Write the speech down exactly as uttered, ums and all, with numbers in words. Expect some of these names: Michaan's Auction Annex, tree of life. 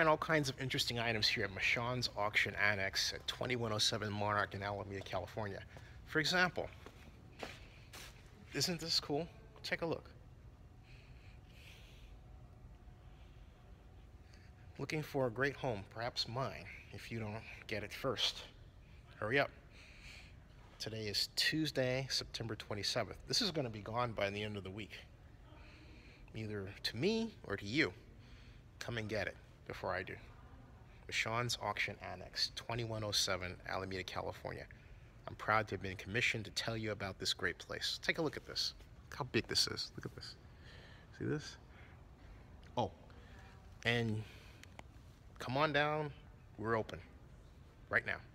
find all kinds of interesting items here at Michaan's Auction Annex at twenty-one oh seven Monarch in Alameda, California. For example, isn't this cool? Take a look. Looking for a great home, perhaps mine, if you don't get it first. Hurry up. Today is Tuesday, September twenty-seventh. This is going to be gone by the end of the week. Either to me or to you. Come and get it before I do. Michaan's Auction Annex, twenty-one oh seven Alameda, California. I'm proud to have been commissioned to tell you about this great place. Take a look at this. Look how big this is. Look at this. See this? Oh, and come on down. We're open right now.